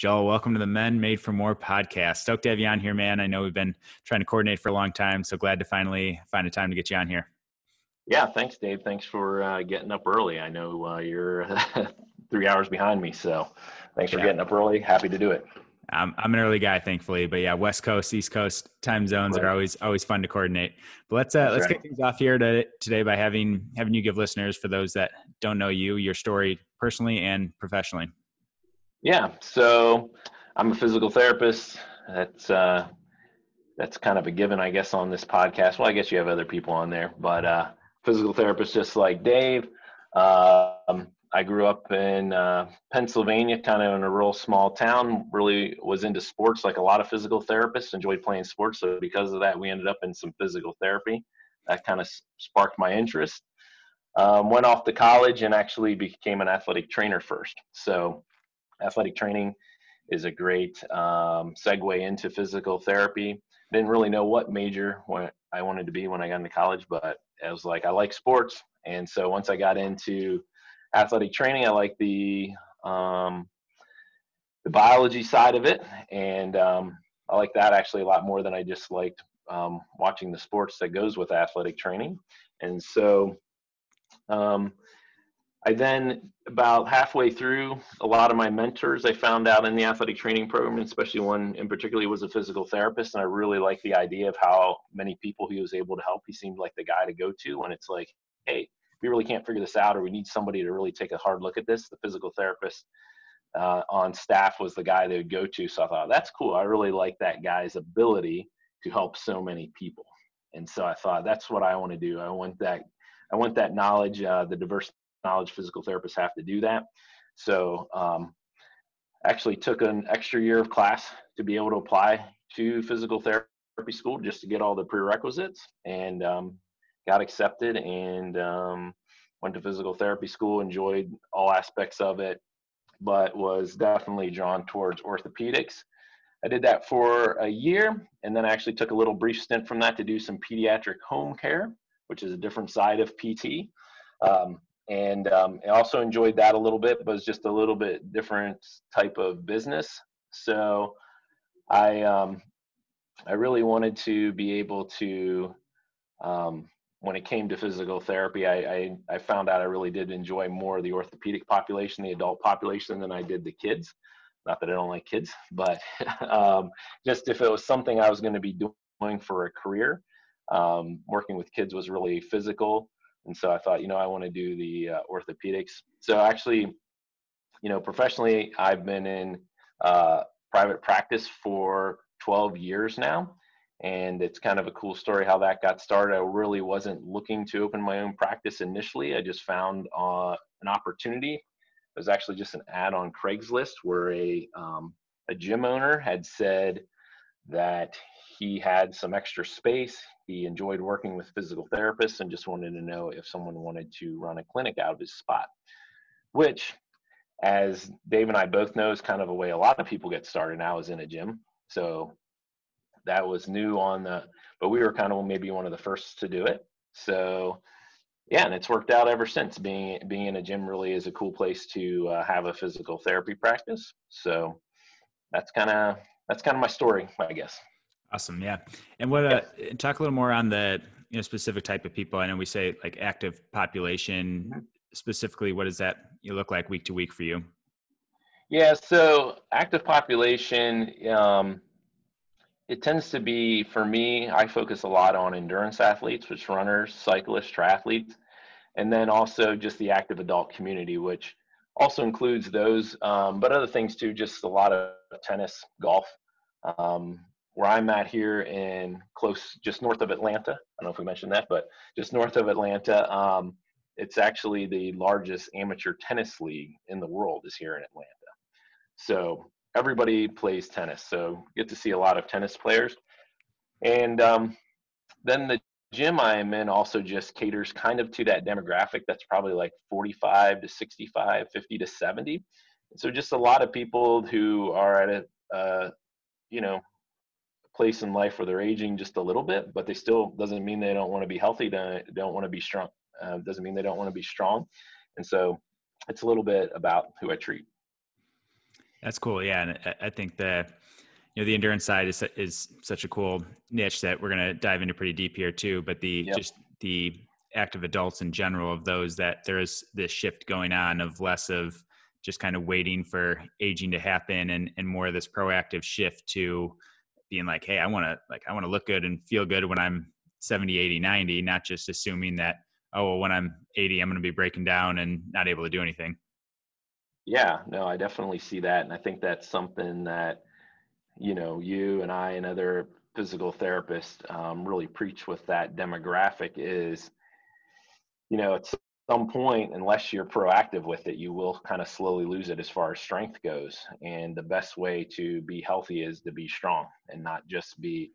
Joel, welcome to the Men Made For More podcast. Stoked to have you on here, man. I know we've been trying to coordinate for a long time, so glad to finally find a time to get you on here. Yeah, thanks, Dave. Thanks for getting up early. I know you're 3 hours behind me, so thanks for getting up early. Happy to do it. I'm an early guy, thankfully, but yeah, West Coast, East Coast time zones are always fun to coordinate. But let's get things off here today by having you give listeners, for those that don't know you, your story personally and professionally. Yeah, so I'm a physical therapist. That's kind of a given, I guess, on this podcast. Well, I guess you have other people on there, but physical therapist, just like Dave. I grew up in Pennsylvania, kind of in a real small town, really was into sports like a lot of physical therapists, enjoyed playing sports. So because of that, we ended up in some physical therapy. That kind of sparked my interest. Went off to college and actually became an athletic trainer first. So athletic training is a great segue into physical therapy. Didn't really know what major I wanted to be when I got into college, but I was like, I like sports. And so once I got into athletic training, I like the biology side of it, and I like that actually a lot more than I just liked watching the sports that goes with athletic training. And so I then, about halfway through, a lot of my mentors I found out in the athletic training program, especially one in particular, was a physical therapist, and I really liked the idea of how many people he was able to help. He seemed like the guy to go to when it's like, hey, we really can't figure this out, or we need somebody to really take a hard look at this. The physical therapist on staff was the guy they would go to. So I thought, that's cool. I really like that guy's ability to help so many people. And so I thought, that's what I want to do. I want that knowledge, the diverse knowledge physical therapists have to do that. So actually took an extra year of class to be able to apply to physical therapy school just to get all the prerequisites, and got accepted, and went to physical therapy school, enjoyed all aspects of it, but was definitely drawn towards orthopedics. I did that for a year, and then I actually took a little brief stint from that to do some pediatric home care, which is a different side of PT. I also enjoyed that a little bit, but it's just a little bit different type of business. So I really wanted to be able to, when it came to physical therapy, I found out I really did enjoy more of the orthopedic population, the adult population, than I did the kids. Not that I don't like kids, but just if it was something I was going to be doing for a career, working with kids was really physical. And so I thought, I want to do the orthopedics. So actually, professionally, I've been in private practice for 12 years now. And it's kind of a cool story how that got started. I really wasn't looking to open my own practice initially. I just found an opportunity. It was actually just an ad on Craigslist where a gym owner had said that he had some extra space. He enjoyed working with physical therapists and just wanted to know if someone wanted to run a clinic out of his spot, which, as Dave and I both know, is kind of a way a lot of people get started now, is in a gym. So that was new but we were kind of maybe one of the first to do it. So yeah, and it's worked out ever since. Being in a gym really is a cool place to have a physical therapy practice. So that's kind of my story, I guess. Awesome. Yeah. And talk a little more on the specific type of people. I know we say like active population specifically. What does that look like week to week for you? Yeah. So active population, it tends to be, for me, I focus a lot on endurance athletes, which runners, cyclists, triathletes, and then also just the active adult community, which also includes those, but other things too, just a lot of tennis, golf. Where I'm at here just north of Atlanta, I don't know if we mentioned that, but just north of Atlanta, it's actually the largest amateur tennis league in the world is here in Atlanta. So everybody plays tennis, so get to see a lot of tennis players. And then the gym I am in also just caters kind of to that demographic. That's probably like 45 to 65, 50 to 70. So just a lot of people who are at a place in life where they're aging just a little bit, but they still doesn't mean they don't want to be healthy. Don't want to be strong. Doesn't mean they don't want to be strong. And so it's a little bit about who I treat. That's cool. Yeah. And I think that, you know, the endurance side is such a cool niche that we're going to dive into pretty deep here too, but the, yep. just the active adults in general, of those that there is this shift going on of less of just kind of waiting for aging to happen and more of this proactive shift to being like, hey, I want to look good and feel good when I'm 70, 80, 90, not just assuming that, oh, well, when I'm 80, I'm going to be breaking down and not able to do anything. Yeah, no, I definitely see that. And I think that's something that, you know, you and I and other physical therapists really preach with that demographic is, you know, at some point, unless you're proactive with it, you will kind of slowly lose it as far as strength goes. And the best way to be healthy is to be strong and not just be,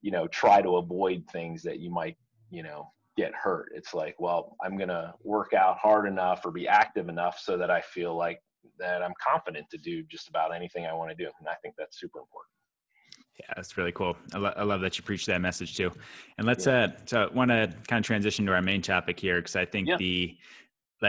you know, try to avoid things that you might, you know, get hurt. It's like, well, I'm going to work out hard enough or be active enough so that I feel like that I'm confident to do just about anything I want to do. And I think that's super important. Yeah, that's really cool. I love that you preach that message too. And let's, so I want to kind of transition to our main topic here. Cause I think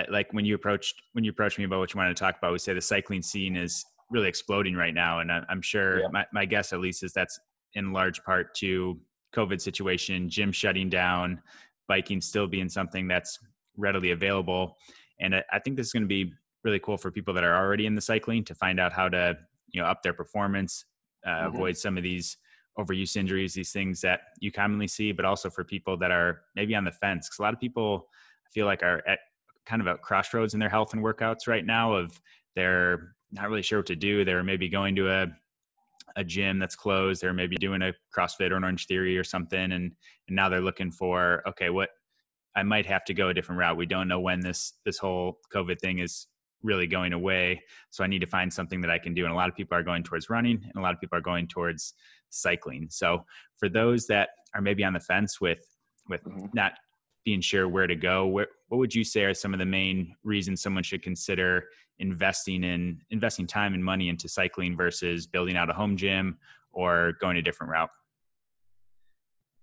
like when you approached me about what you wanted to talk about, we say the cycling scene is really exploding right now. And I'm sure my guess at least is that's in large part to COVID situation, gym shutting down, biking still being something that's readily available. And I think this is going to be really cool for people that are already in the cycling to find out how to, you know, up their performance, avoid some of these overuse injuries, these things that you commonly see, but also for people that are maybe on the fence. Cause a lot of people I feel like are at kind of at crossroads in their health and workouts right now of they're not really sure what to do. They're maybe going to a gym that's closed. They're maybe doing a CrossFit or an Orange Theory or something. And now they're looking for, okay, what I might have to go a different route. We don't know when this whole COVID thing is really going away. So I need to find something that I can do. And a lot of people are going towards running and a lot of people are going towards cycling. So for those that are maybe on the fence with not being sure where to go, what would you say are some of the main reasons someone should consider investing time and money into cycling versus building out a home gym or going a different route?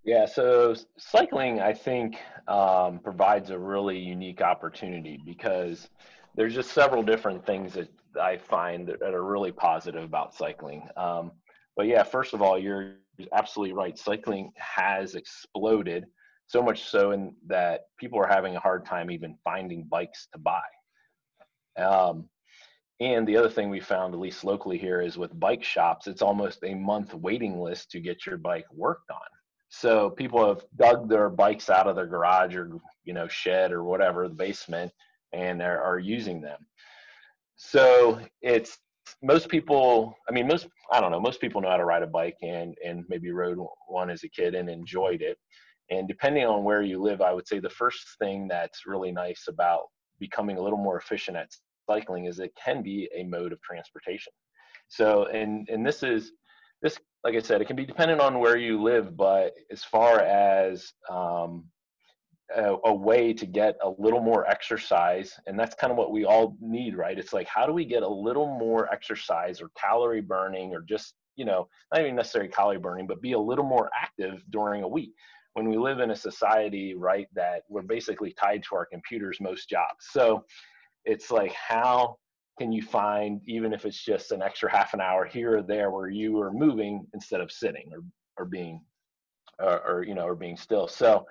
Yeah, so cycling, I think, provides a really unique opportunity because there's just several different things that I find that are really positive about cycling. But yeah, first of all, you're absolutely right. Cycling has exploded so much so in that people are having a hard time even finding bikes to buy. And the other thing we found, at least locally here, is with bike shops, it's almost a month waiting list to get your bike worked on. So people have dug their bikes out of their garage or, you know, shed or whatever, the basement, and are using them. So it's most people know how to ride a bike and maybe rode one as a kid and enjoyed it. And depending on where you live, I would say the first thing that's really nice about becoming a little more efficient at cycling is it can be a mode of transportation. So, and this, like I said, it can be dependent on where you live, but as far as, a way to get a little more exercise, and that's kind of what we all need, right? It's like, how do we get a little more exercise or calorie burning, or just, you know, not even necessarily calorie burning, but be a little more active during a week when we live in a society, right, that we're basically tied to our computers most jobs. So it's like, how can you find, even if it's just an extra half an hour here or there where you are moving instead of sitting or being still. So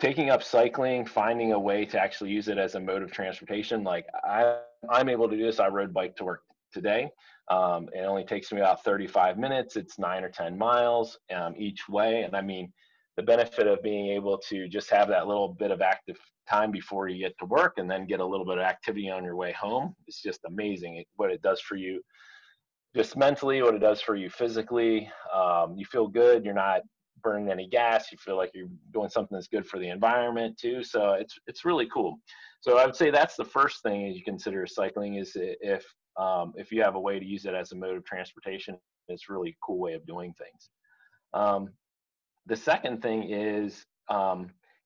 taking up cycling, finding a way to actually use it as a mode of transportation. Like I'm able to do this. I rode bike to work today. It only takes me about 35 minutes. It's 9 or 10 miles each way. And I mean, the benefit of being able to just have that little bit of active time before you get to work and then get a little bit of activity on your way home. It's just amazing what it does for you, just mentally, what it does for you physically. You feel good. You're not burning any gas. You feel like you're doing something that's good for the environment too. So it's really cool. So I would say that's the first thing as you consider cycling is if you have a way to use it as a mode of transportation, it's really a cool way of doing things. The second thing is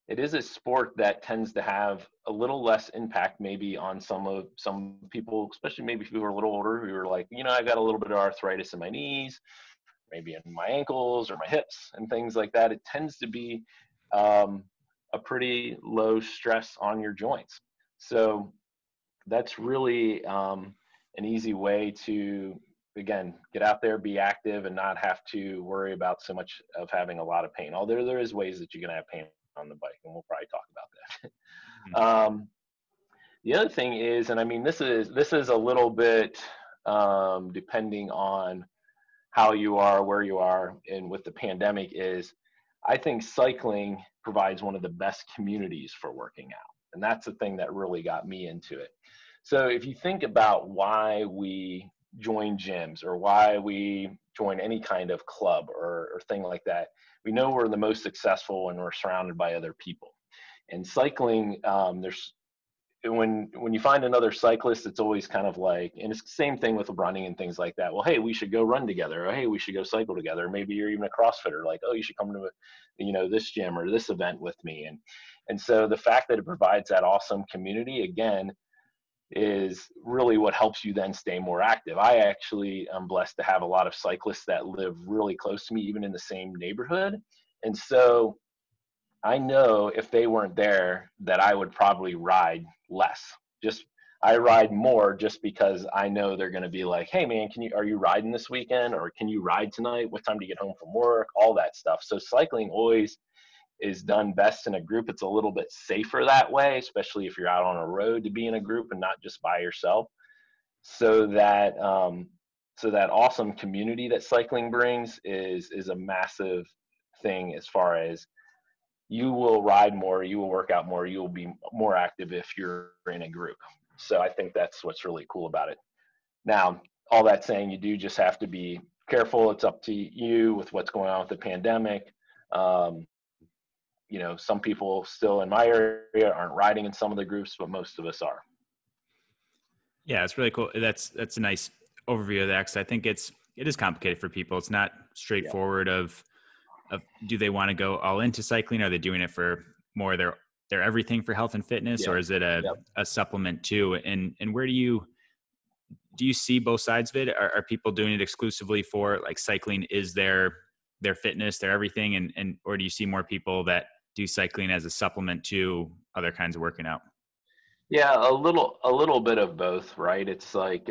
it is a sport that tends to have a little less impact maybe on some people, especially maybe if you were a little older, who were like, you know, I got a little bit of arthritis in my knees, maybe in my ankles or my hips and things like that. It tends to be a pretty low stress on your joints. So that's really an easy way to, again, get out there, be active, and not have to worry about so much of having a lot of pain. Although there is ways that you're going to have pain on the bike, and we'll probably talk about that. The other thing is, and I mean, this is a little bit depending on how you are, where you are, and with the pandemic is, I think cycling provides one of the best communities for working out. And that's the thing that really got me into it. So if you think about why we join gyms or why we join any kind of club or thing like that, we know we're the most successful when we're surrounded by other people. And cycling, when you find another cyclist, it's always kind of like, and it's the same thing with running and things like that. Well, hey, we should go run together. Or, hey, we should go cycle together. Maybe you're even a CrossFitter, like, oh, you should come to this gym or this event with me. And so the fact that it provides that awesome community, again, is really what helps you then stay more active. I actually am blessed to have a lot of cyclists that live really close to me, even in the same neighborhood. And so I know if they weren't there that I would probably ride less. I ride more just because I know they're going to be like, hey man, are you riding this weekend? Or can you ride tonight? What time do you get home from work? All that stuff. So cycling always is done best in a group. It's a little bit safer that way, especially if you're out on a road, to be in a group and not just by yourself. So that awesome community that cycling brings is a massive thing, as far as you will ride more, you will work out more, you will be more active if you're in a group. So I think that's what's really cool about it. Now, all that saying, you do just have to be careful. It's up to you with what's going on with the pandemic. Some people still in my area aren't riding in some of the groups, but most of us are. Yeah, it's really cool. That's a nice overview of that, because I think it is complicated for people. It's not straightforward of do they want to go all into cycling? Are they doing it for more their everything for health and fitness, or is it a supplement too? And where do you see both sides of it? Are people doing it exclusively for, like, cycling is their fitness, their everything, and or do you see more people that do cycling as a supplement to other kinds of working out? Yeah, a little bit of both, right? It's like,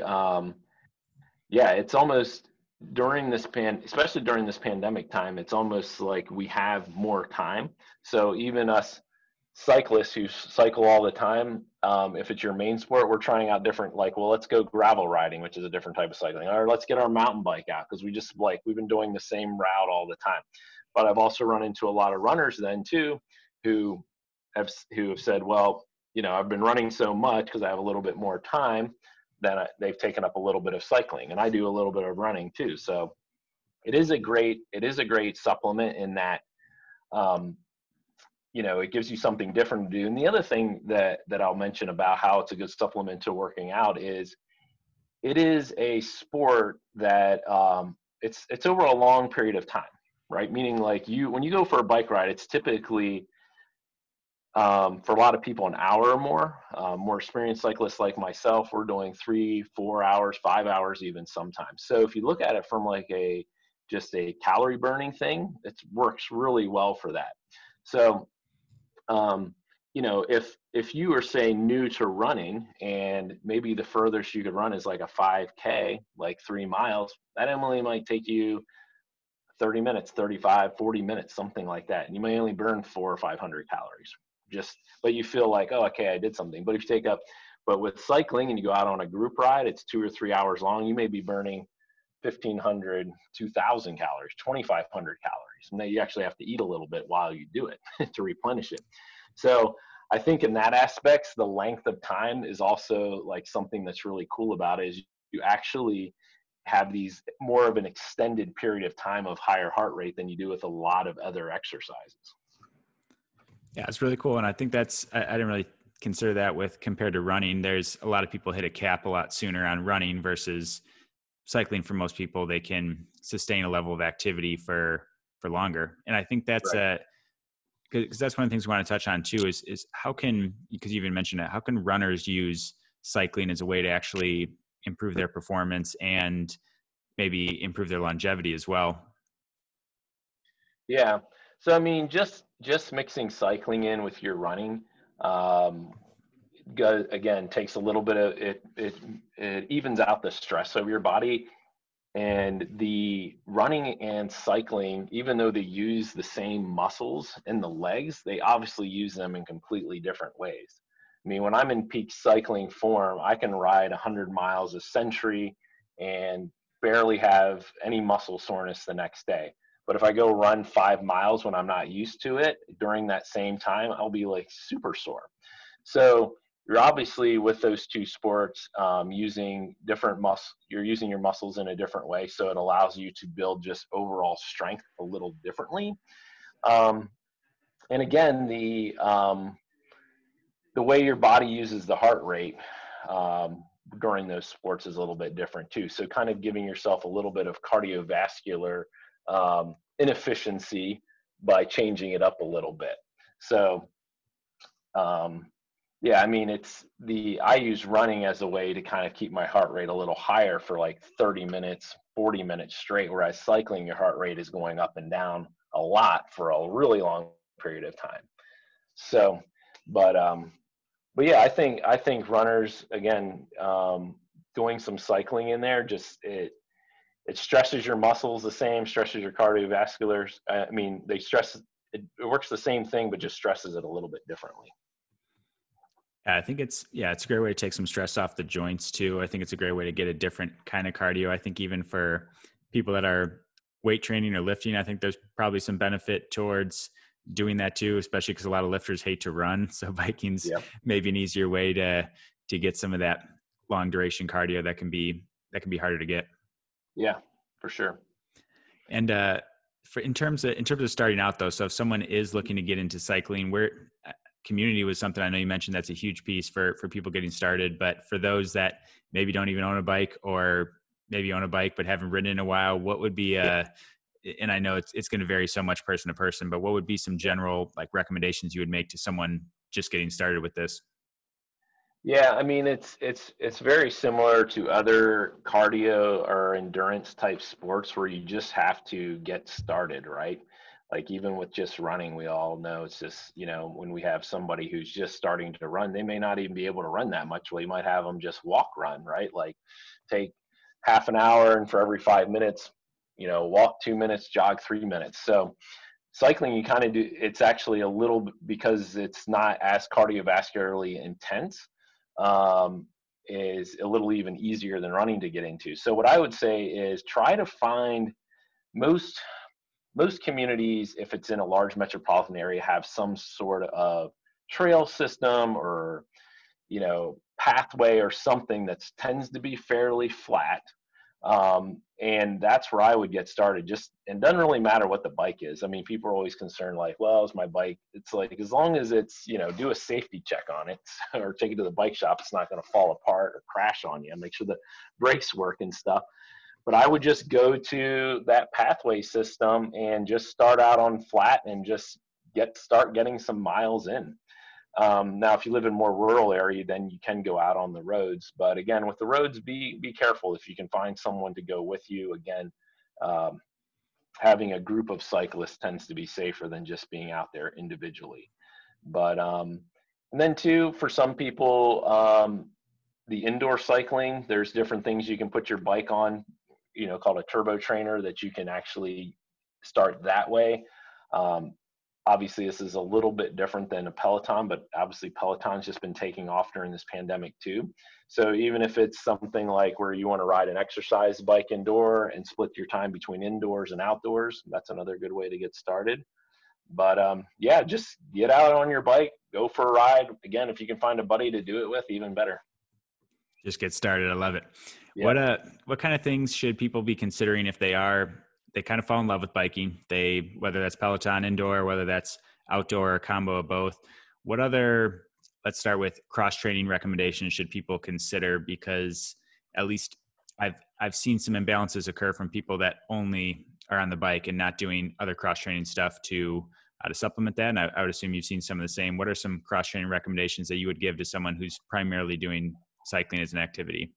it's almost especially during this pandemic time, it's almost like we have more time. So even us cyclists who cycle all the time, if it's your main sport, we're trying out different, like, well, let's go gravel riding, which is a different type of cycling, or let's get our mountain bike out, because we've been doing the same route all the time. But I've also run into a lot of runners then too, who have said, well, I've been running so much because I have a little bit more time, then they've taken up a little bit of cycling, and I do a little bit of running too. So it is a great supplement in that, it gives you something different to do. And the other thing that I'll mention about how it's a good supplement to working out is it is a sport that it's over a long period of time, right? Meaning, like, when you go for a bike ride, it's typically, for a lot of people, an hour or more. More experienced cyclists like myself, we're doing 3, 4 hours, 5 hours even sometimes. So if you look at it from just a calorie burning thing, it works really well for that. So if you are, say, new to running, and maybe the furthest you could run is like a 5K, like 3 miles, that only might take you 30 minutes, 35, 40 minutes, something like that. And you may only burn 400 or 500 calories, but you feel like, oh, okay, I did something. But but with cycling and you go out on a group ride, it's 2 or 3 hours long, you may be burning 1,500, 2,000 calories, 2,500 calories. And then you actually have to eat a little bit while you do it to replenish it. So I think in that aspect, the length of time is also something that's really cool about it, is you actually have these more of an extended period of time of higher heart rate than you do with a lot of other exercises. Yeah, it's really cool. And I think I didn't really consider that compared to running. There's a lot of people hit a cap a lot sooner on running versus cycling. For most people, they can sustain a level of activity for longer. And I think that's because that's one of the things we want to touch on too, is how can, because you even mentioned it, how can runners use cycling as a way to actually improve their performance and maybe improve their longevity as well? Yeah. So, I mean, just mixing cycling in with your running, goes, again, takes a little bit of, it evens out the stress of your body. And the running and cycling, even though they use the same muscles in the legs, they obviously use them in completely different ways. I mean, when I'm in peak cycling form, I can ride 100 miles a century and barely have any muscle soreness the next day. But if I go run 5 miles when I'm not used to it, during that same time, I'll be like super sore. So you're obviously, with those two sports, using different muscles, you're using your muscles in a different way. So it allows you to build just overall strength a little differently. And again, the way your body uses the heart rate during those sports is a little bit different too. So kind of giving yourself a little bit of cardiovascular inefficiency by changing it up a little bit. So yeah, I mean, I use running as a way to kind of keep my heart rate a little higher for like 30 minutes, 40 minutes straight, whereas cycling, your heart rate is going up and down a lot for a really long period of time. So, but yeah, I think runners, again, doing some cycling in there, just it stresses your muscles the same, stresses your cardiovascular. I mean, it works the same thing, but just stresses it a little bit differently. I think it's a great way to take some stress off the joints too. I think it's a great way to get a different kind of cardio. I think even for people that are weight training or lifting, I think there's probably some benefit towards doing that too, especially because a lot of lifters hate to run. So biking's maybe an easier way to get some of that long duration cardio that can be harder to get. Yeah, for sure. And in terms of starting out though, so if someone is looking to get into cycling, where community was something I know you mentioned, that's a huge piece for people getting started. But for those that maybe don't even own a bike, or maybe own a bike but haven't ridden in a while, what would be and I know it's going to vary so much person to person, but what would be some general like recommendations you would make to someone just getting started with this? Yeah, I mean, it's very similar to other cardio or endurance type sports where you just have to get started, right? Like even with just running, we all know it's just, you know, when we have somebody who's just starting to run, they may not even be able to run that much. Well, you might have them just walk run, right? Like take half an hour and for every 5 minutes, you know, walk 2 minutes, jog 3 minutes. So cycling, you kind of do, it's actually a little, because it's not as cardiovascularly intense, is a little even easier than running to get into. So what I would say is try to find most communities, if it's in a large metropolitan area, have some sort of trail system or, you know, pathway or something that tends to be fairly flat. And that's where I would get started. Just, and it doesn't really matter what the bike is. I mean, people are always concerned like, well, it's my bike. It's like, as long as it's, you know, do a safety check on it or take it to the bike shop, it's not going to fall apart or crash on you. Make sure the brakes work and stuff. But I would just go to that pathway system and just start out on flat and just start getting some miles in. Now, if you live in a more rural area, then you can go out on the roads. But again, with the roads, be careful. If you can find someone to go with you, again, having a group of cyclists tends to be safer than just being out there individually. But and then too, for some people, the indoor cycling, there's different things you can put your bike on, you know, called a turbo trainer, that you can actually start that way. Obviously this is a little bit different than a Peloton, but obviously Peloton's just been taking off during this pandemic too. So even if it's something like where you want to ride an exercise bike indoor and split your time between indoors and outdoors, that's another good way to get started. But yeah, just get out on your bike, go for a ride. Again, if you can find a buddy to do it with, even better. Just get started. I love it. Yeah. What kind of things should people be considering if they kind of fall in love with biking? Whether that's Peloton indoor, whether that's outdoor, or combo of both. What other, let's start with cross training recommendations should people consider? Because at least I've seen some imbalances occur from people that only are on the bike and not doing other cross training stuff to supplement that. And I would assume you've seen some of the same. What are some cross training recommendations that you would give to someone who's primarily doing cycling as an activity?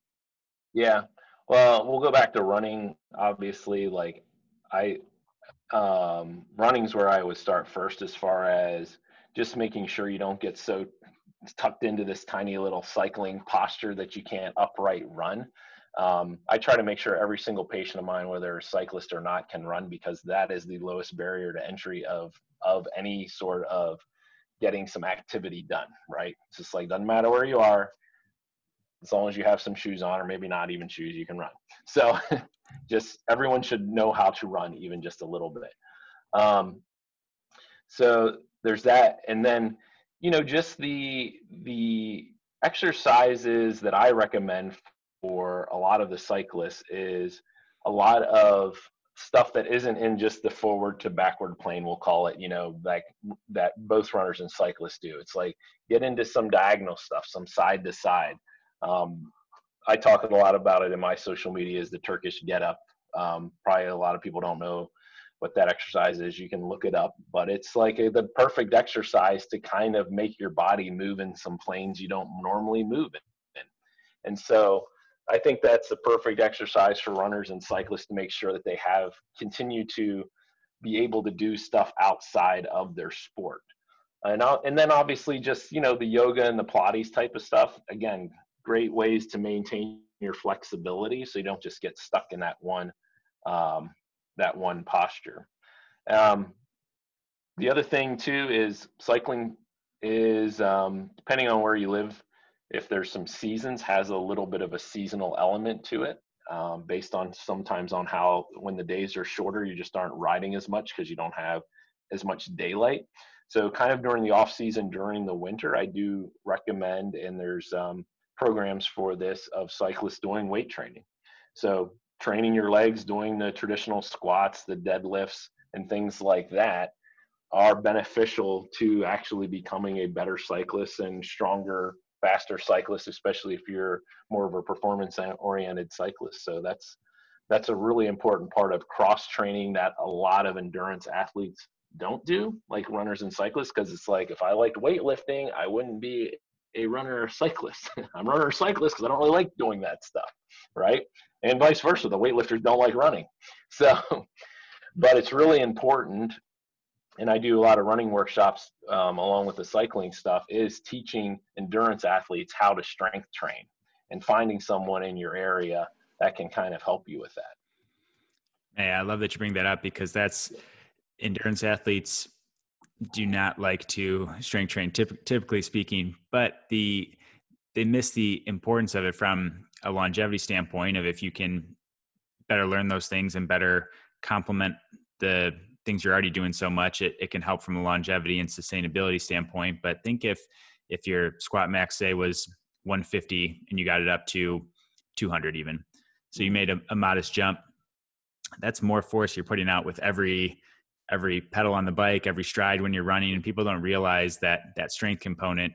Yeah. Well, we'll go back to running. Obviously, like running's where I would start first, as far as just making sure you don't get so it's tucked into this tiny little cycling posture that you can't upright run. I try to make sure every single patient of mine, whether a cyclist or not, can run, because that is the lowest barrier to entry of any sort of getting some activity done, right? It's just like, doesn't matter where you are, as long as you have some shoes on, or maybe not even shoes, you can run. So just everyone should know how to run even just a little bit. So there's that. And then, you know, just the exercises that I recommend for a lot of the cyclists is a lot of stuff that isn't in just the forward to backward plane, we'll call it, you know, like that both runners and cyclists do. It's like, get into some diagonal stuff, some side to side. I talk a lot about it in my social media is the Turkish get up. Probably a lot of people don't know what that exercise is. You can look it up, but it's like the perfect exercise to kind of make your body move in some planes you don't normally move in. And so I think that's the perfect exercise for runners and cyclists to make sure that they have continue to be able to do stuff outside of their sport. And then obviously just, you know, the yoga and the Pilates type of stuff. Again, great ways to maintain your flexibility so you don't just get stuck in that one posture. The other thing too is cycling is, depending on where you live, if there's some seasons, has a little bit of a seasonal element to it, based on sometimes on how, when the days are shorter, you just aren't riding as much because you don't have as much daylight. So kind of during the off season, during the winter, I do recommend, and there's programs for this, of cyclists doing weight training. So training your legs, doing the traditional squats, the deadlifts, and things like that are beneficial to actually becoming a better cyclist and stronger, faster cyclist, especially if you're more of a performance-oriented cyclist. So that's a really important part of cross-training that a lot of endurance athletes don't do, like runners and cyclists, because it's like, if I liked weightlifting, I wouldn't be a runner or cyclist. I'm a runner or cyclist because I don't really like doing that stuff, right? And vice versa, the weightlifters don't like running. So, but it's really important, and I do a lot of running workshops along with the cycling stuff, is teaching endurance athletes how to strength train and finding someone in your area that can kind of help you with that. Hey, I love that you bring that up, because that's, endurance athletes do not like to strength train, typically speaking, but they miss the importance of it from a longevity standpoint of, if you can better learn those things and better complement the things you're already doing so much, it can help from a longevity and sustainability standpoint. But think if your squat max, say, was 150 and you got it up to 200 even. So you made a modest jump. That's more force you're putting out with every pedal on the bike, every stride when you're running. And people don't realize that strength component,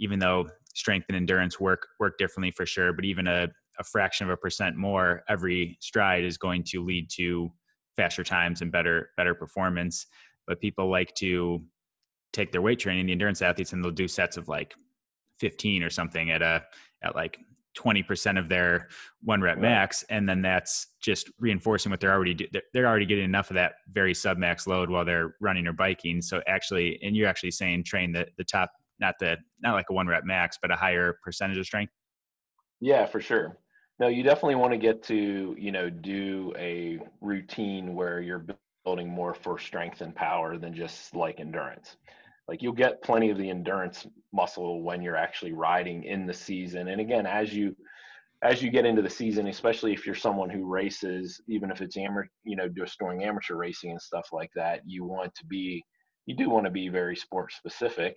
even though strength and endurance work differently for sure, but even a fraction of a percent more every stride is going to lead to faster times and better performance. But people like to take their weight training, the endurance athletes, and they'll do sets of like 15 or something at like 20% of their one rep max. And then that's just reinforcing what they're already doing. They're already getting enough of that very submax load while they're running or biking. So actually, and you're actually saying train the top, not like a one rep max, but a higher percentage of strength. Yeah, for sure. No, you definitely want to get to, you know, do a routine where you're building more for strength and power than just like endurance. Like, you'll get plenty of the endurance muscle when you're actually riding in the season. And again, as you get into the season, especially if you're someone who races, even if it's just doing amateur racing and stuff like that, you do want to be very sport specific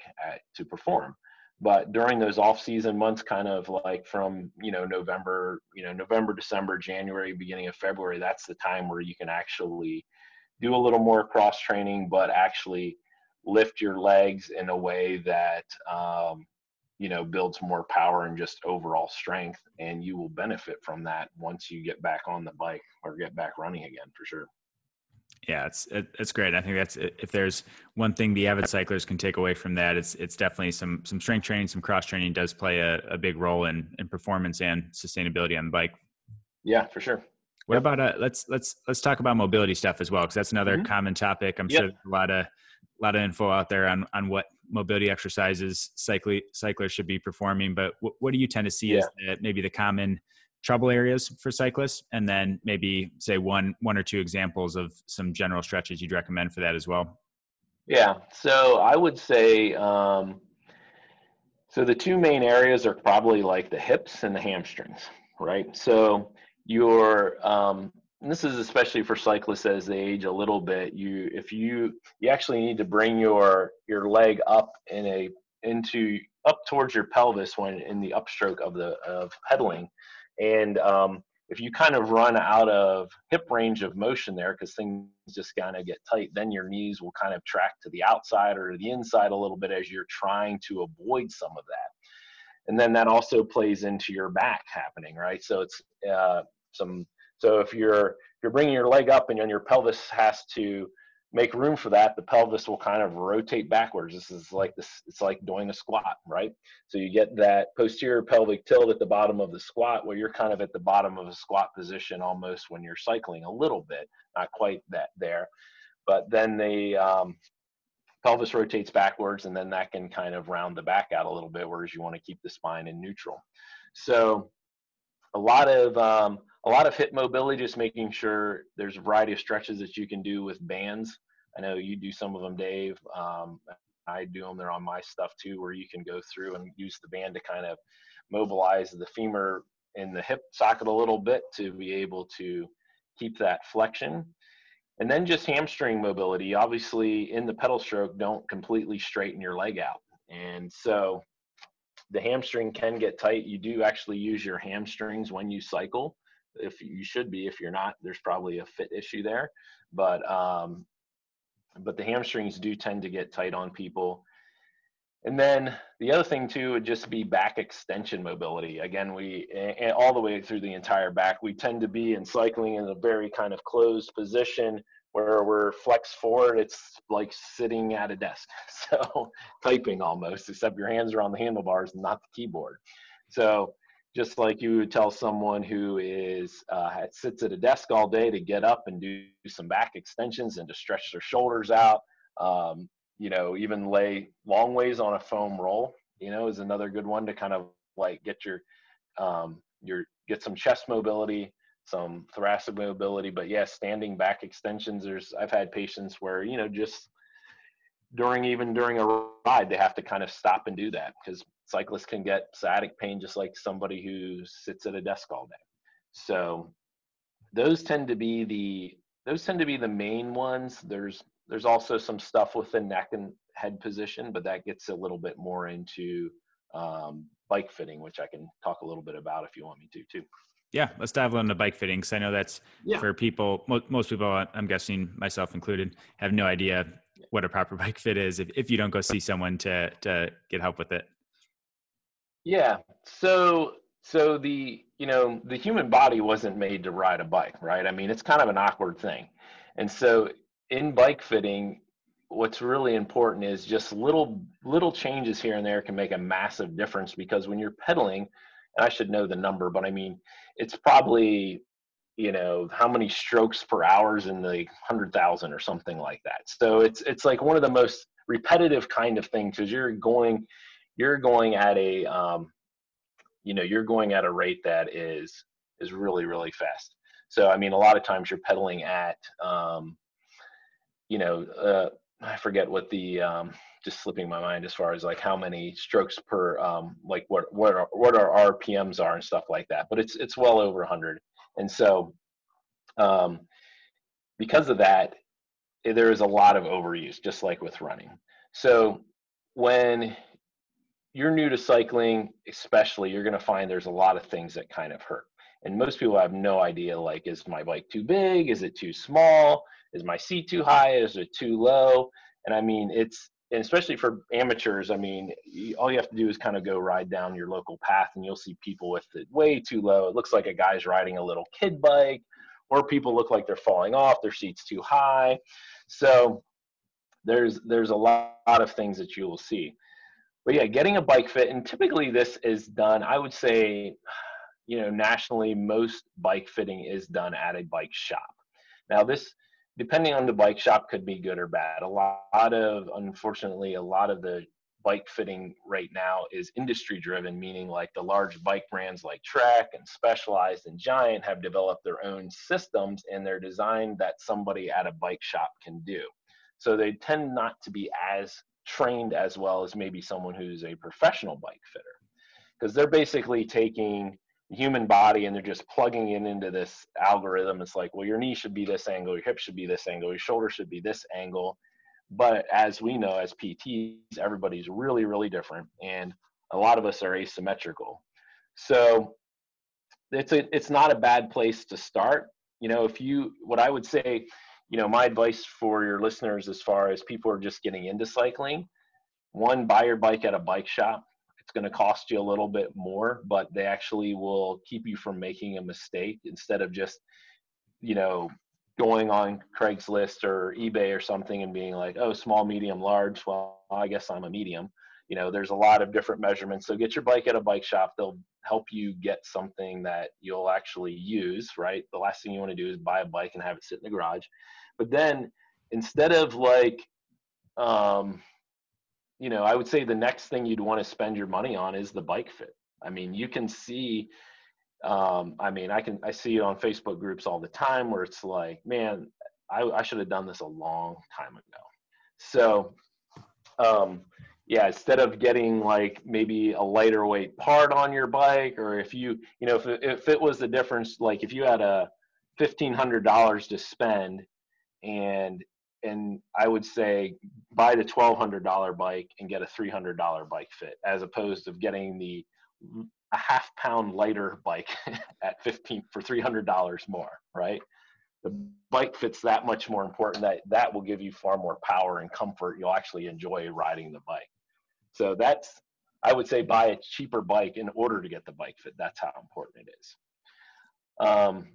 to perform. But during those off season months, kind of like from, you know, November, December, January, beginning of February, that's the time where you can actually do a little more cross training, but actually lift your legs in a way that, you know, builds more power and just overall strength. And you will benefit from that once you get back on the bike or get back running again, for sure. Yeah, it's great. I think that's, if there's one thing the avid cyclers can take away from that, it's definitely some strength training, some cross training does play a big role in performance and sustainability on the bike. Yeah, for sure. What about let's talk about mobility stuff as well, because that's another common topic. I'm sure there's a lot of info out there on what mobility exercises cyclists should be performing, but what do you tend to see as maybe the common trouble areas for cyclists? And then maybe say one or two examples of some general stretches you'd recommend for that as well. Yeah. So I would say, so the two main areas are probably like the hips and the hamstrings, right? So your, and this is especially for cyclists as they age a little bit, you actually need to bring your leg up up towards your pelvis when in the upstroke of pedaling. And if you kind of run out of hip range of motion there, because things just kind of get tight, then your knees will kind of track to the outside or to the inside a little bit as you're trying to avoid some of that. And then that also plays into your back happening, right? So it's so if you're bringing your leg up and your pelvis has to make room for that, the pelvis will kind of rotate backwards. It's like doing a squat, right? So you get that posterior pelvic tilt at the bottom of the squat, where you're kind of at the bottom of a squat position almost when you're cycling a little bit, not quite that there. But then the pelvis rotates backwards, and then that can kind of round the back out a little bit, whereas you want to keep the spine in neutral. So a lot of hip mobility, just making sure there's a variety of stretches that you can do with bands. I know you do some of them, Dave. I do them. They're on my stuff too, where you can go through and use the band to kind of mobilize the femur in the hip socket a little bit to be able to keep that flexion. And then just hamstring mobility. Obviously, in the pedal stroke, don't completely straighten your leg out. And so the hamstring can get tight. You do actually use your hamstrings when you cycle. If you should be, if you're not, there's probably a fit issue there. But the hamstrings do tend to get tight on people. And then the other thing too would just be back extension mobility. Again, and all the way through the entire back, we tend to be in cycling in a very kind of closed position where we're flexed forward. It's like sitting at a desk, so typing almost, except your hands are on the handlebars, not the keyboard. So just like you would tell someone who is sits at a desk all day to get up and do some back extensions and to stretch their shoulders out, even lay long ways on a foam roll, is another good one to kind of like get get some chest mobility, some thoracic mobility. But yeah, standing back extensions. I've had patients where, just even during a ride, they have to kind of stop and do that because cyclists can get sciatic pain just like somebody who sits at a desk all day. So those tend to be the main ones. There's also some stuff with the neck and head position, but that gets a little bit more into bike fitting, which I can talk a little bit about if you want me to too. Yeah, let's dive into bike fitting, because I know that's for people, most people, I'm guessing myself included, have no idea what a proper bike fit is if you don't go see someone to get help with it. Yeah. So the human body wasn't made to ride a bike, right? I mean, it's kind of an awkward thing. And so in bike fitting, what's really important is just little changes here and there can make a massive difference, because when you're pedaling, and I should know the number, but I mean, it's probably, how many strokes per hour is in the 100,000 or something like that. So it's like one of the most repetitive kind of things, because you're going at a rate that is really, really fast. So, I mean, a lot of times you're pedaling at, I forget what just slipping my mind as far as like how many strokes per, like what our RPMs are and stuff like that, but it's well over 100. And so, because of that, there is a lot of overuse, just like with running. So when you're new to cycling, especially, you're going to find there's a lot of things that kind of hurt. And most people have no idea, like, is my bike too big? Is it too small? Is my seat too high? Is it too low? And I mean, and especially for amateurs, I mean, all you have to do is kind of go ride down your local path and you'll see people with it way too low. It looks like a guy's riding a little kid bike, or people look like they're falling off, their seat's too high. So there's a lot of things that you will see. But yeah, getting a bike fit, and typically this is done, I would say, nationally, most bike fitting is done at a bike shop. Now this, depending on the bike shop, could be good or bad. A lot of, unfortunately, a lot of the bike fitting right now is industry driven, meaning like the large bike brands like Trek and Specialized and Giant have developed their own systems, and they're designed that somebody at a bike shop can do. So they tend not to be as trained as well as maybe someone who's a professional bike fitter, because they're basically taking the human body and they're just plugging it into this algorithm. It's like, well, your knee should be this angle, your hip should be this angle, your shoulder should be this angle. But as we know, as PTs, everybody's really, really different. And a lot of us are asymmetrical. So it's not a bad place to start. You know, if you, what I would say, you know, my advice for your listeners as far as people are just getting into cycling, one, buy your bike at a bike shop. It's going to cost you a little bit more, but they actually will keep you from making a mistake instead of just, you know, going on Craigslist or eBay or something and being like, oh, small, medium, large. Well, I guess I'm a medium. You know, there's a lot of different measurements. So get your bike at a bike shop. They'll help you get something that you'll actually use, right? The last thing you want to do is buy a bike and have it sit in the garage. But then instead of like, you know, I would say the next thing you'd want to spend your money on is the bike fit. I mean, you can see, I see it on Facebook groups all the time where it's like, man, I should have done this a long time ago. So, yeah, instead of getting like maybe a lighter weight part on your bike, or if you, you know, if it was the difference, like if you had a $1,500 to spend, and I would say buy the $1,200 bike and get a $300 bike fit, as opposed to getting the a half-pound lighter bike at $1,300 more, right? The bike fit's that much more important. That will give you far more power and comfort. You'll actually enjoy riding the bike. So that's, I would say, buy a cheaper bike in order to get the bike fit. That's how important it is.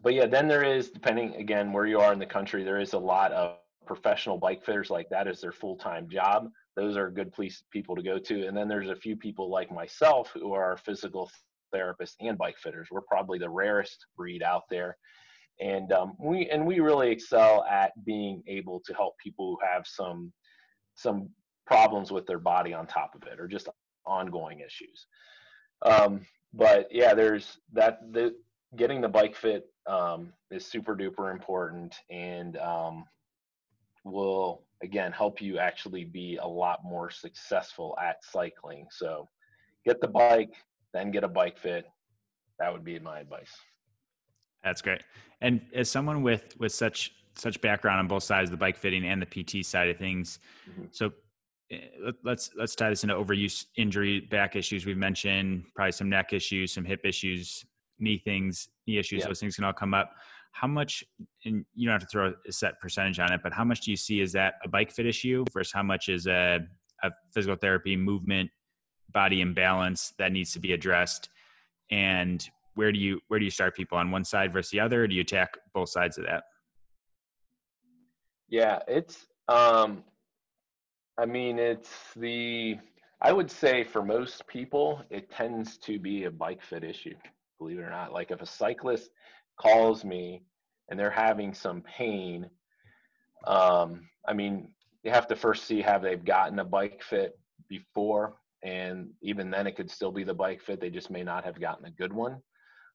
But yeah, then there is, depending again where you are in the country, there is a lot of professional bike fitters, like that is their full-time job. Those are good people to go to. And then there's a few people like myself who are physical therapists and bike fitters. We're probably the rarest breed out there. And we really excel at being able to help people who have some problems with their body on top of it, or just ongoing issues. But yeah, there's that, getting the bike fit is super duper important, and will again help you actually be a lot more successful at cycling. So get the bike, then get a bike fit. That would be my advice. That's great. And as someone with such background on both sides, the bike fitting and the PT side of things, mm-hmm. So let's tie this into overuse injury, back issues we've mentioned, probably some neck issues, some hip issues, knee issues, yeah. Those things can all come up. How much, and you don't have to throw a set percentage on it, but how much do you see is that a bike fit issue versus how much is a physical therapy, movement, body imbalance that needs to be addressed? And where do you start people on one side versus the other? Or do you attack both sides of that? Yeah, it's, I would say for most people, it tends to be a bike fit issue, believe it or not. Like if a cyclist calls me and they're having some pain, you have to first see how they've gotten a bike fit before, and even then it could still be the bike fit. They just may not have gotten a good one.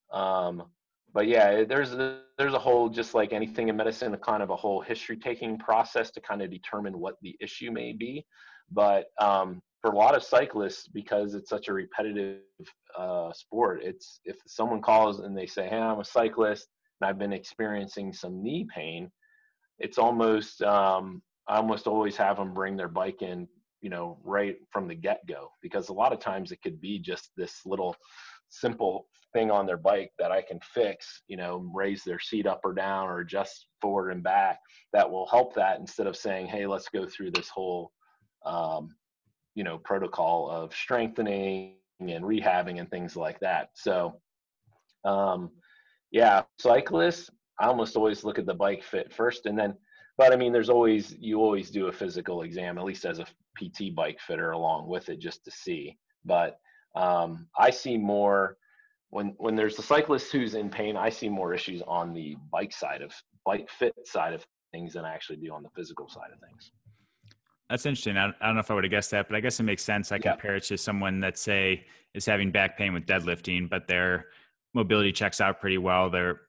But yeah, there's a whole, just like anything in medicine, a kind of a whole history taking process to kind of determine what the issue may be. But for a lot of cyclists, because it's such a repetitive sport, it's, if someone calls and they say, hey, I'm a cyclist and I've been experiencing some knee pain, it's almost, I almost always have them bring their bike in, you know, right from the get-go, because a lot of times it could be just this little simple thing on their bike that I can fix, you know, raise their seat up or down or adjust forward and back, that will help that, instead of saying, hey, let's go through this whole, you know, protocol of strengthening and rehabbing and things like that. So, yeah, cyclists, I almost always look at the bike fit first, and then, but I mean, you always do a physical exam, at least as a PT bike fitter, along with it, just to see. But I see more when there's the cyclist who's in pain, I see more issues on the bike fit side of things than I actually do on the physical side of things. That's interesting. I don't know if I would have guessed that, but I guess it makes sense. I compare it to someone that, say, is having back pain with deadlifting, but their mobility checks out pretty well. They're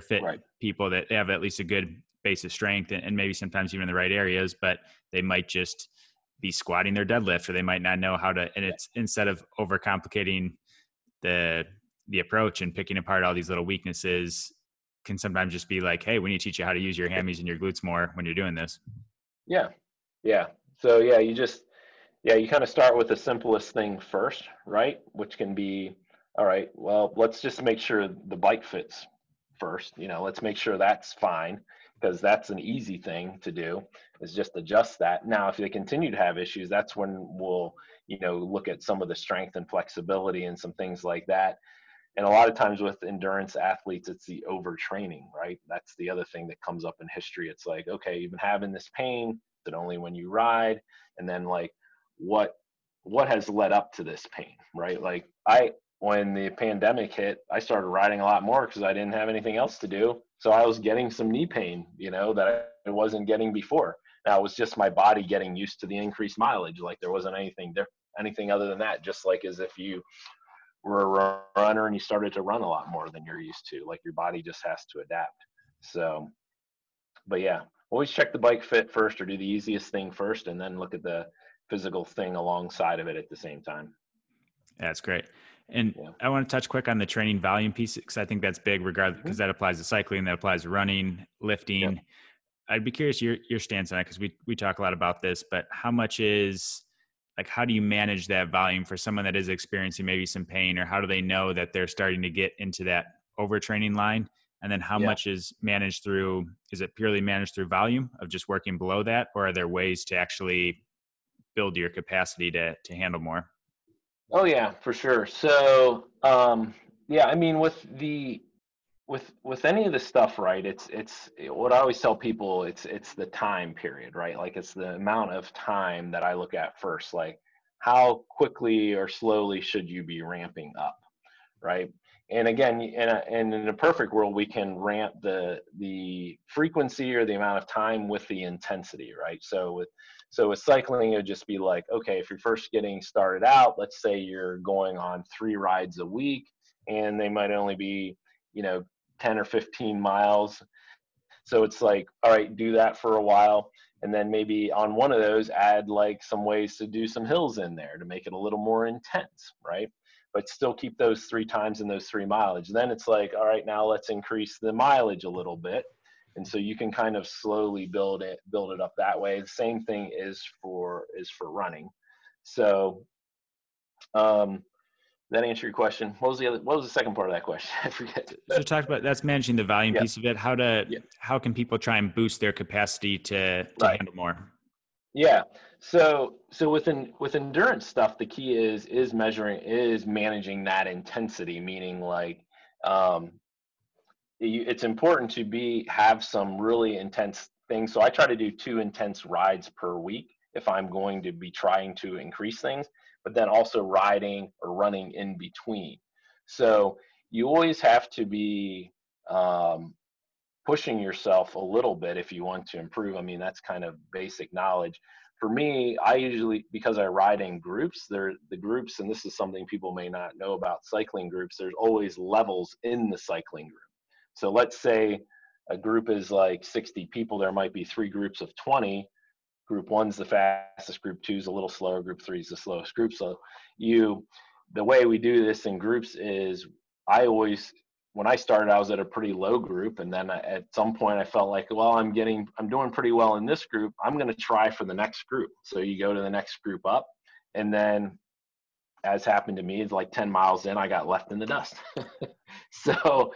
fit people that have at least a good base of strength and maybe sometimes even in the right areas, but they might just be squatting their deadlift, or they might not know how to. And it's instead of overcomplicating the approach and picking apart all these little weaknesses, can sometimes just be like, hey, we need to teach you how to use your hammies and your glutes more when you're doing this. Yeah. Yeah. So yeah, you kind of start with the simplest thing first, right? Which can be, all right, well, let's just make sure the bike fits first. You know, let's make sure that's fine, because that's an easy thing to do, is just adjust that. Now, if they continue to have issues, that's when we'll, you know, look at some of the strength and flexibility and some things like that. And a lot of times with endurance athletes, it's the overtraining, right? That's the other thing that comes up in history. It's like, okay, you've been having this pain, but only when you ride. And then like, what has led up to this pain, right? Like when the pandemic hit, I started riding a lot more because I didn't have anything else to do. So I was getting some knee pain, you know, that I wasn't getting before. Now it was just my body getting used to the increased mileage. Like there wasn't anything other than that, just like as if you were a runner and you started to run a lot more than you're used to, like your body just has to adapt. So, but yeah, always check the bike fit first, or do the easiest thing first, and then look at the physical thing alongside of it at the same time. That's great. And yeah. I want to touch quick on the training volume piece, because I think that's big regardless, because that applies to cycling, that applies to running, lifting. Yep. I'd be curious your stance on it, because we talk a lot about this, but how much is, like, how do you manage that volume for someone that is experiencing maybe some pain, or how do they know that they're starting to get into that overtraining line? And then how much is managed through, is it purely managed through volume of just working below that? Or are there ways to actually build your capacity to handle more? Oh yeah, for sure. So, yeah, I mean, with any of this stuff, right, it's what I always tell people, it's the time period, right? Like it's the amount of time that I look at first, like how quickly or slowly should you be ramping up, right? And again, in a perfect world, we can ramp the frequency or the amount of time with the intensity, right? So with cycling, it would just be like, okay, if you're first getting started out, let's say you're going on 3 rides a week, and they might only be, you know, 10 or 15 miles. So it's like, all right, do that for a while. And then maybe on one of those, add like some ways to do some hills in there to make it a little more intense, right? But still keep those 3 times in those 3 mileage. Then it's like, all right, now let's increase the mileage a little bit. And so you can kind of slowly build it up that way. The same thing is for running. So, that answer your question? What was the second part of that question? I forget. So you talked about, that's managing the volume piece of it. How can people try and boost their capacity to handle more? Yeah. So with endurance stuff, the key is managing that intensity, meaning like, it's important to have some really intense things. So I try to do 2 intense rides per week if I'm going to be trying to increase things, but then also riding or running in between. So you always have to be pushing yourself a little bit if you want to improve. I mean, that's kind of basic knowledge. For me, I usually, because I ride in groups, and this is something people may not know about cycling groups, there's always levels in the cycling group. So let's say a group is like 60 people, there might be 3 groups of 20. Group 1's the fastest, group 2's a little slower, group 3's the slowest group. So the way we do this in groups is, when I started, I was at a pretty low group. And then at some point I felt like, well, I'm doing pretty well in this group. I'm going to try for the next group. So you go to the next group up. And then, as happened to me, it's like 10 miles in, I got left in the dust. So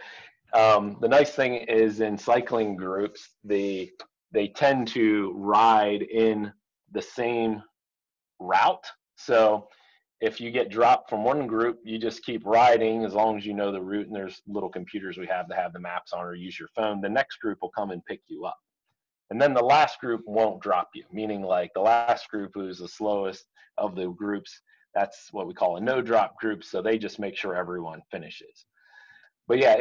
the nice thing is, in cycling groups, they tend to ride in the same route. So if you get dropped from one group, you just keep riding as long as you know the route, and there's little computers we have to have the maps on, or use your phone. The next group will come and pick you up. And then the last group won't drop you, meaning like the last group who's the slowest of the groups, that's what we call a no drop group. So they just make sure everyone finishes. But yeah,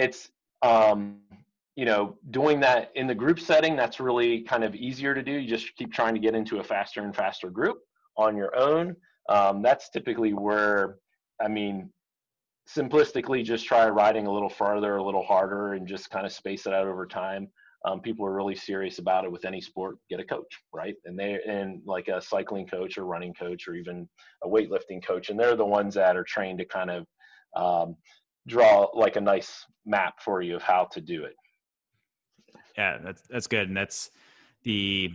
you know, doing that in the group setting, that's really kind of easier to do. You just keep trying to get into a faster and faster group on your own. That's typically where, I mean, simplistically, just try riding a little farther, a little harder, and just kind of space it out over time. People are really serious about it with any sport. Get a coach, right? And they, and like a cycling coach or running coach or even a weightlifting coach, and they're the ones that are trained to kind of draw like a nice map for you of how to do it. Yeah, that's good, and that's a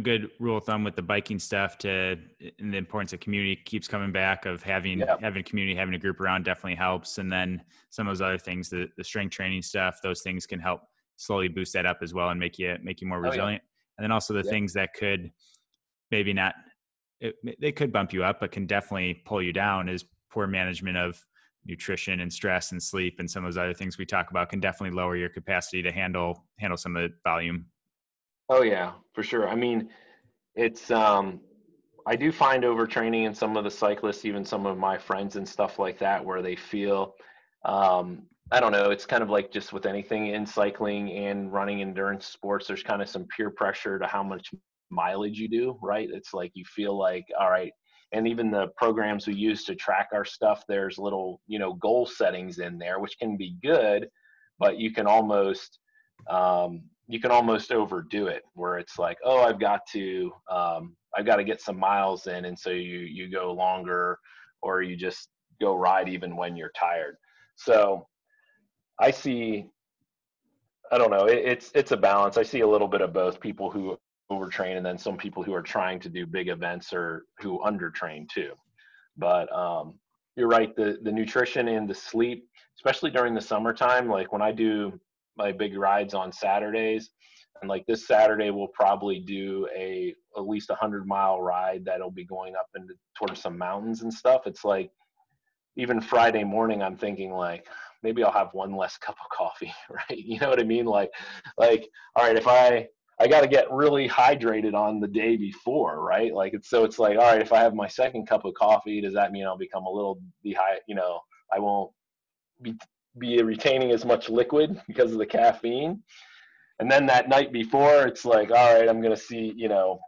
good rule of thumb with the biking stuff to, and the importance of community keeps coming back, of having a community, having a group around definitely helps. And then some of those other things, the strength training stuff, those things can help slowly boost that up as well and make you more resilient. Yeah. And then also the things that could maybe not, they could bump you up, but can definitely pull you down is poor management of nutrition and stress and sleep. And some of those other things we talk about can definitely lower your capacity to handle some of the volume. Oh yeah, for sure. I mean, it's, I do find overtraining in some of the cyclists, even some of my friends and stuff like that, where they feel, I don't know, it's kind of like just with anything in cycling and running endurance sports, there's kind of some peer pressure to how much mileage you do, right? It's like, you feel like, all right. And even the programs we use to track our stuff, there's little, you know, goal settings in there, which can be good, but you can almost overdo it, where it's like, oh, I've got to get some miles in. And so you go longer, or you just go ride even when you're tired. So I don't know, it's a balance. I see a little bit of both people who overtrain and then some people who are trying to do big events or who undertrain too. But you're right, the nutrition and the sleep, especially during the summertime, like when I do my big rides on Saturdays, and like this Saturday we'll probably do at least 100-mile ride that'll be going up into towards some mountains and stuff. It's like, even Friday morning I'm thinking like, maybe I'll have one less cup of coffee, right? You know what I mean? Like all right, if I got to get really hydrated on the day before, right? Like it's like, all right, if I have my second cup of coffee, does that mean I'll become a little dehydrated? You know, I won't be retaining as much liquid because of the caffeine. And then that night before, it's like, all right, I'm going to see, you know,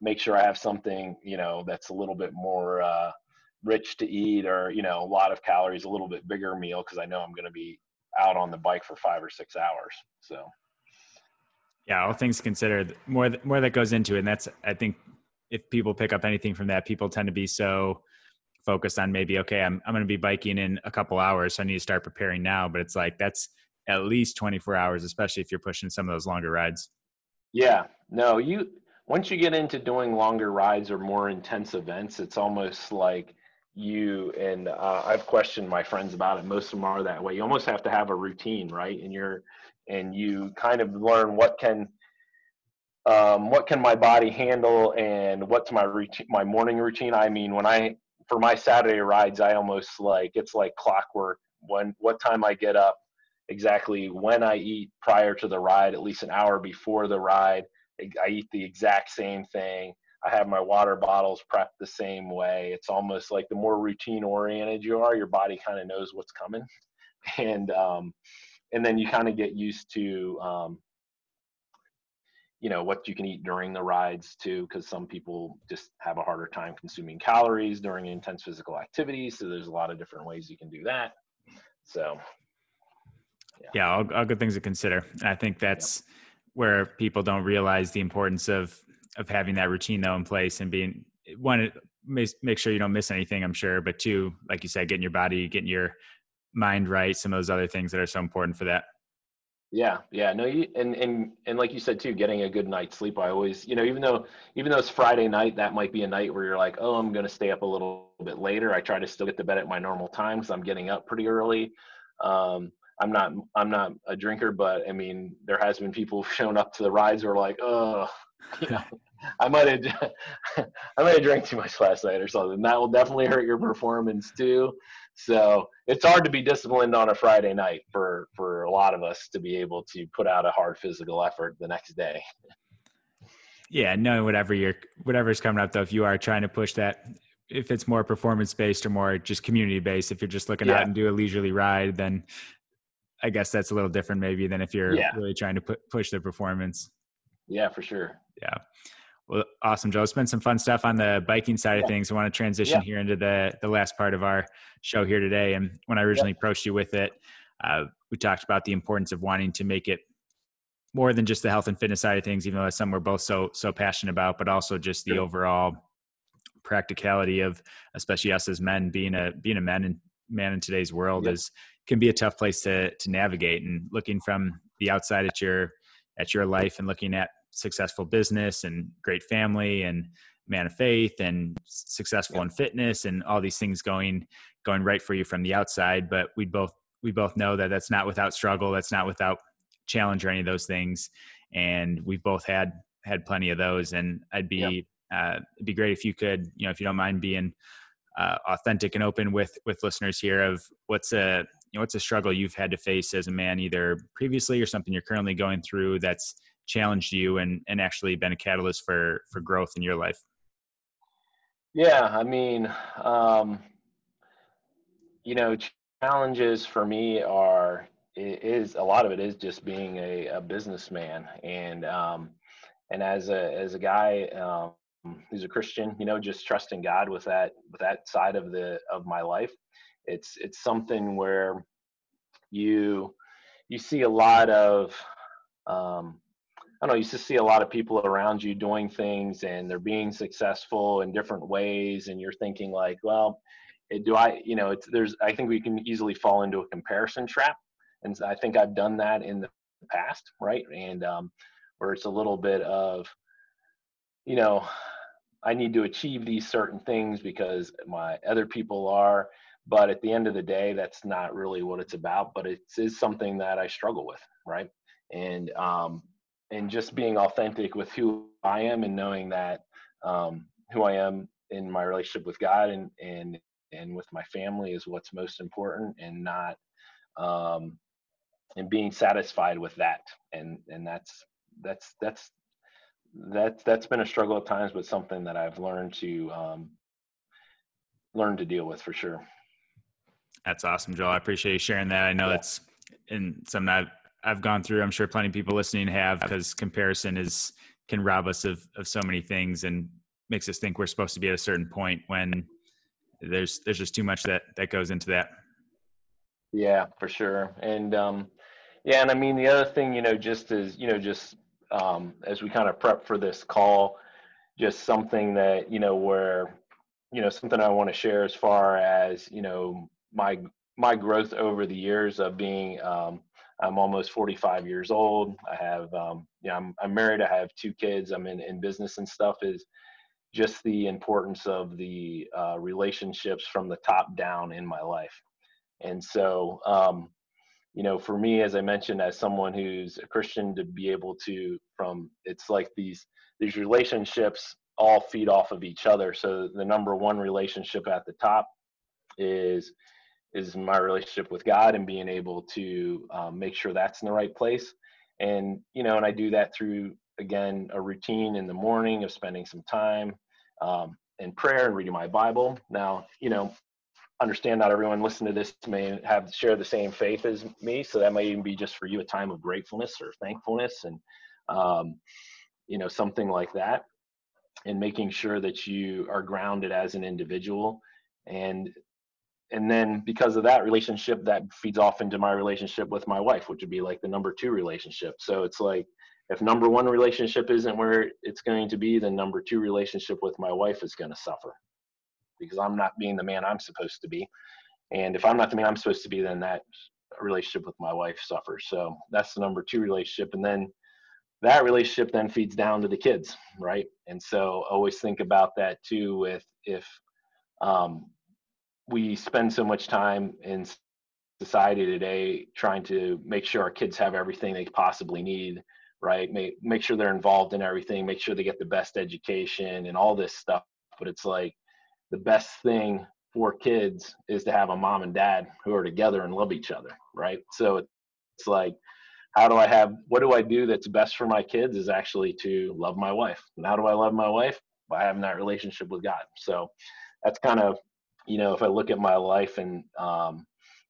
make sure I have something, you know, that's a little bit more rich to eat, or, you know, a lot of calories, a little bit bigger meal, because I know I'm going to be out on the bike for 5 or 6 hours. So yeah, all things considered, more that goes into it. And that's, I think, if people pick up anything from that, people tend to be so focused on maybe, okay, I'm going to be biking in a couple hours, so I need to start preparing now. But it's like, that's at least 24 hours, especially if you're pushing some of those longer rides. Yeah, no, once you get into doing longer rides or more intense events, it's almost like I've questioned my friends about it. Most of them are that way. You almost have to have a routine, right? And you kind of learn what can my body handle, and what's my routine, my morning routine. I mean, for my Saturday rides, I almost like, it's like clockwork, what time I get up, exactly when I eat prior to the ride, at least an hour before the ride. I eat the exact same thing. I have my water bottles prepped the same way. It's almost like the more routine oriented you are, your body kind of knows what's coming. And then you kind of get used to, you know, what you can eat during the rides too, because some people just have a harder time consuming calories during intense physical activity. So there's a lot of different ways you can do that. So yeah, all good things to consider. And I think that's where people don't realize the importance of having that routine though in place, and being, one, make sure you don't miss anything, I'm sure, but two, like you said, getting your body, getting your mind right, some of those other things that are so important for that. Yeah, no, and like you said too, getting a good night's sleep. I always, you know, even though it's Friday night, that might be a night where you're like, oh, I'm going to stay up a little bit later. I try to still get to bed at my normal time because I'm getting up pretty early. I'm not a drinker, but I mean, there has been people showing up to the rides who are like, oh, you know, I might have drank too much last night or something. That will definitely hurt your performance too. So it's hard to be disciplined on a Friday night for a lot of us to be able to put out a hard physical effort the next day. Yeah, knowing whatever's coming up though, if you are trying to push that, if it's more performance based or more just community based, if you're just looking out and do a leisurely ride, then I guess that's a little different maybe than if you're really trying to push the performance. Yeah, for sure. Yeah. Well, awesome, Joe. It's been some fun stuff on the biking side of things. I want to transition here into the last part of our show here today. And when I originally approached you with it, we talked about the importance of wanting to make it more than just the health and fitness side of things, even though that's something we're both so passionate about, but also just the overall practicality of, especially us as men, being a man in today's world can be a tough place to navigate. And looking from the outside at your life and looking at successful business and great family and man of faith and successful in fitness and all these things going right for you from the outside. But we both know that that's not without struggle. That's not without challenge or any of those things. And we've both had plenty of those. And I'd be, it'd be great if you could, if you don't mind being authentic and open with listeners here of what's a struggle you've had to face as a man, either previously or something you're currently going through that's challenged you and actually been a catalyst for growth in your life. Yeah. I mean, challenges for me is a lot of it is just being a businessman. And as a guy, who's a Christian, just trusting God with that side of my life. It's something where you see a lot of, you just see a lot of people around you doing things and they're being successful in different ways. And you're thinking like, well, I think we can easily fall into a comparison trap. And I think I've done that in the past. Right. And, where it's a little bit of, I need to achieve these certain things because my other people are, but at the end of the day, that's not really what it's about, but it is something that I struggle with. Right. And just being authentic with who I am and knowing that, who I am in my relationship with God and with my family is what's most important, and not, and being satisfied with that. And that's been a struggle at times, but something that I've learned to deal with for sure. That's awesome, Joel. I appreciate you sharing that. I know that's something I've gone through. I'm sure plenty of people listening have, because comparison can rob us of so many things and makes us think we're supposed to be at a certain point when there's just too much that goes into that. Yeah, for sure. And, and I mean, the other thing, as we kind of prep for this call, just something that, something I want to share as far as, my growth over the years of being, I'm almost 45 years old. I have, I'm married. I have two kids. I'm in business and stuff, is just the importance of the relationships from the top down in my life. And so, for me, as I mentioned, as someone who's a Christian, to be able to, it's like these relationships all feed off of each other. So the number one relationship at the top is my relationship with God, and being able to make sure that's in the right place. And, and I do that through, again, a routine in the morning of spending some time in prayer and reading my Bible. Now, understand not everyone listening to this may share the same faith as me. So that might even be just for you a time of gratefulness or thankfulness and, something like that, and making sure that you are grounded as an individual. And then because of that relationship, that feeds off into my relationship with my wife, which would be like the number two relationship. So it's like, if number one relationship isn't where it's going to be, then number two relationship with my wife is going to suffer, because I'm not being the man I'm supposed to be. And if I'm not the man I'm supposed to be, then that relationship with my wife suffers. So that's the number two relationship. And then that relationship then feeds down to the kids, right? And so always think about that too, with if we spend so much time in society today trying to make sure our kids have everything they possibly need, right? Make sure they're involved in everything, make sure they get the best education and all this stuff. But it's like, the best thing for kids is to have a mom and dad who are together and love each other, right? So it's like, what do I do that's best for my kids is actually to love my wife. And how do I love my wife? By having that relationship with God. So that's kind of, if I look at my life and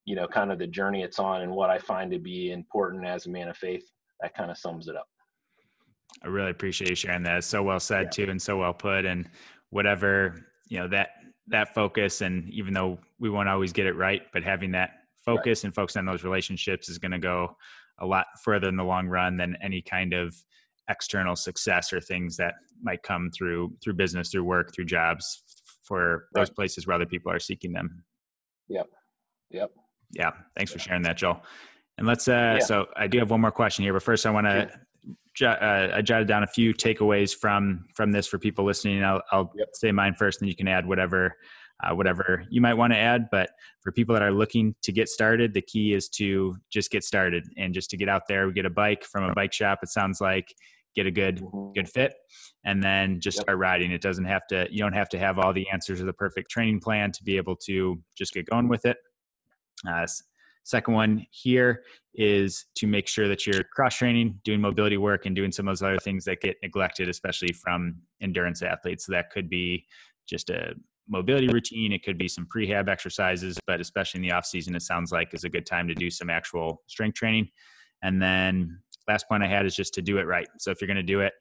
you know, kind of the journey it's on and what I find to be important as a man of faith. That kind of sums it up. I really appreciate you sharing that. So well said too, and so well put, and whatever, you know, that focus. And even though we won't always get it right, but having that focus and focus on those relationships is going to go a lot further in the long run than any kind of external success or things that might come through business, through work, through jobs, for those places where other people are seeking them. Yep. Yeah. Thanks for sharing that, Joel. And let's, so I do have one more question here, but first I want to, I jotted down a few takeaways from this for people listening. I'll say mine first, and you can add whatever you might want to add. But for people that are looking to get started, the key is to just get started and just to get out there. We get a bike from a bike shop, it sounds like, get a good fit, and then just start riding. It doesn't have to, you don't have to have all the answers or the perfect training plan to be able to just get going with it. Second one here is to make sure that you're cross training, doing mobility work, and doing some of those other things that get neglected, especially from endurance athletes. So that could be just a mobility routine. It could be some prehab exercises, but especially in the off season, it sounds like is a good time to do some actual strength training. And then last point I had is just to do it right. So if you're going to do it,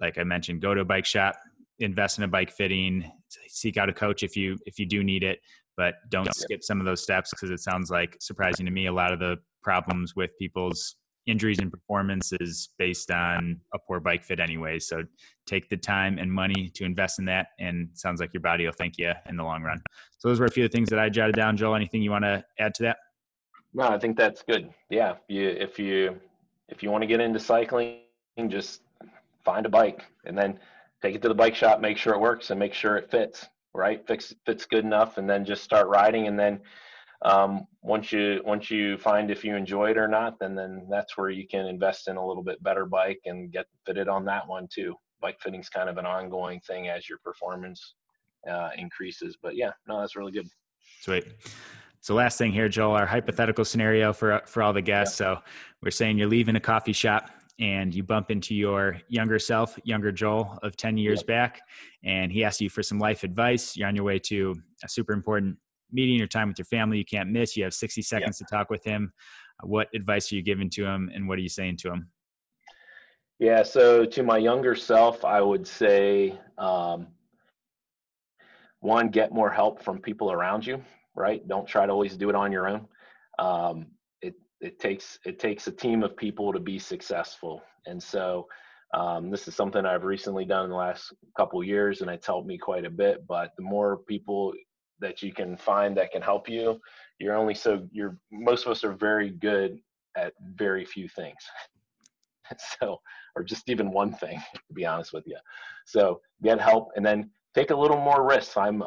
like I mentioned, go to a bike shop, invest in a bike fitting, seek out a coach if you do need it. But don't skip some of those steps, because it sounds like, surprising to me, a lot of the problems with people's injuries and performance is based on a poor bike fit anyway. So take the time and money to invest in that, and it sounds like your body will thank you in the long run. So those were a few of the things that I jotted down. Joel, anything you want to add to that? No, I think that's good. Yeah, if you want to get into cycling, just find a bike and then take it to the bike shop, make sure it works and make sure it fits. Right, fits good enough, and then just start riding. And then once you find if you enjoy it or not, then that's where you can invest in a little bit better bike and get fitted on that one too. Bike fitting's kind of an ongoing thing as your performance increases. But yeah, no, that's really good. Sweet. So last thing here, Joel, our hypothetical scenario for all the guests. Yeah. So we're saying you're leaving a coffee shop, and you bump into your younger self, younger Joel of 10 years back, and he asks you for some life advice. You're on your way to a super important meeting or time with your family you can't miss. You have 60 seconds to talk with him. What advice are you giving to him, and what are you saying to him? Yeah, so to my younger self, I would say, one, get more help from people around you, right? Don't try to always do it on your own. It takes a team of people to be successful. And so this is something I've recently done in the last couple of years, and it's helped me quite a bit. But the more people that you can find that can help you, most of us are very good at very few things. So, or just even one thing, to be honest with you. So get help, and then take a little more risks. I'm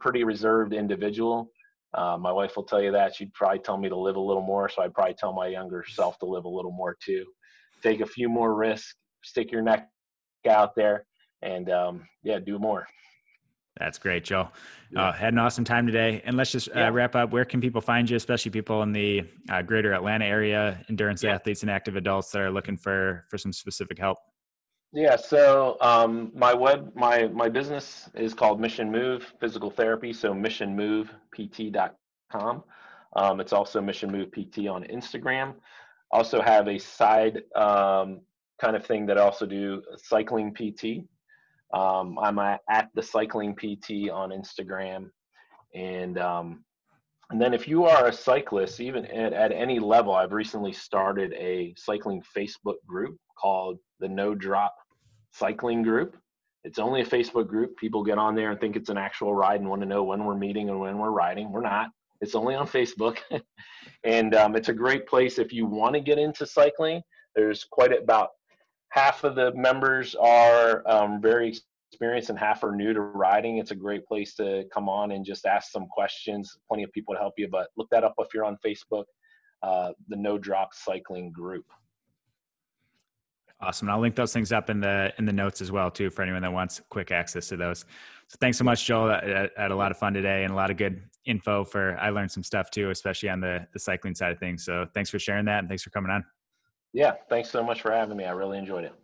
pretty reserved individual. My wife will tell you that. She'd probably tell me to live a little more, so I'd probably tell my younger self to live a little more too. Take a few more risks, stick your neck out there, and do more. That's great, Joel. Had an awesome time today. And let's just wrap up. Where can people find you, especially people in the greater Atlanta area, endurance athletes and active adults that are looking for some specific help? Yeah, so my business is called Mission Move Physical Therapy, so missionmovept.com. It's also Mission Move PT on Instagram. Also have a side kind of thing that I also do, Cycling PT. I'm at the Cycling PT on Instagram. And then if you are a cyclist, even at any level, I've recently started a cycling Facebook group called the No Drop Cycling group. It's only a Facebook group. People get on there and think it's an actual ride and want to know when we're meeting and when we're riding. We're not. It's only on Facebook. And it's a great place if you want to get into cycling. There's about half of the members are very experienced and half are new to riding. It's a great place to come on and just ask some questions. Plenty of people to help you, but look that up if you're on Facebook, the No Drop Cycling group. Awesome. And I'll link those things up in the notes as well, too, for anyone that wants quick access to those. So thanks so much, Joel. I had a lot of fun today and a lot of good info. I learned some stuff, too, especially on the cycling side of things. So thanks for sharing that, and thanks for coming on. Yeah. Thanks so much for having me. I really enjoyed it.